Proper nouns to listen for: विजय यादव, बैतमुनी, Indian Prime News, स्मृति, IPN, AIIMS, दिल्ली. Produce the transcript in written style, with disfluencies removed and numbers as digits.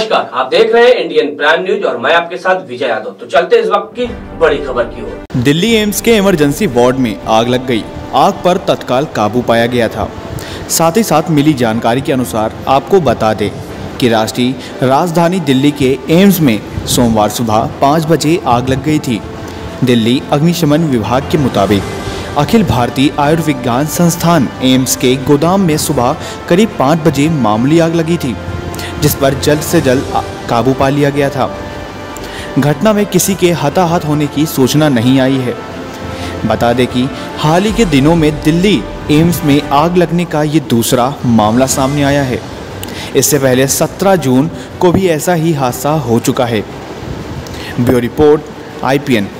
नमस्कार, आप देख रहे हैं इंडियन प्राइम न्यूज और मैं आपके साथ विजय यादव। तो चलते हैं इस वक्त की बड़ी खबर की ओर। दिल्ली एम्स के इमरजेंसी वार्ड में आग लग गई। आग पर तत्काल काबू पाया गया था। साथ ही साथ मिली जानकारी के अनुसार आपको बता दें कि राष्ट्रीय राजधानी दिल्ली के एम्स में सोमवार सुबह 5 बजे आग लग गई थी। दिल्ली अग्निशमन विभाग के मुताबिक अखिल भारतीय आयुर्विज्ञान संस्थान एम्स के गोदाम में सुबह करीब 5 बजे मामूली आग लगी थी, जिस पर जल्द से जल्द काबू पा लिया गया था। घटना में किसी के हताहत होने की सूचना नहीं आई है। बता दें कि हाल ही के दिनों में दिल्ली एम्स में आग लगने का ये दूसरा मामला सामने आया है। इससे पहले 17 जून को भी ऐसा ही हादसा हो चुका है। Bureau report IPN।